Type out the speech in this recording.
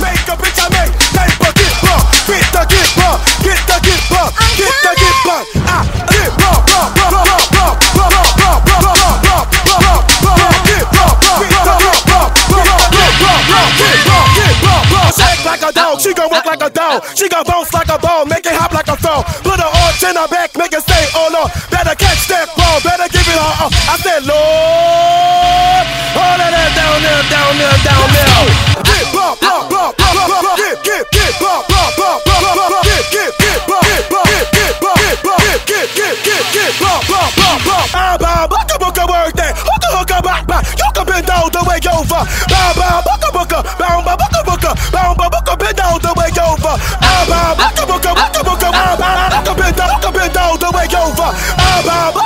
make a bitch, I make paper get raw, get the get raw, get the get raw, get the get raw, I get raw, raw, raw, raw, raw, raw, raw, raw, raw, raw, raw, raw, raw, get raw, get the raw, raw, raw, raw, raw, get raw, get raw, raw. She act like a dog, she gon' work like a dog, she gon' bounce like a ball, make it hop like a throw. Put her arch in her back, make it stay all on. Better catch that ball, better give it all up. I said, Lord, all that ass down there, down there, down there. Bend all the way over.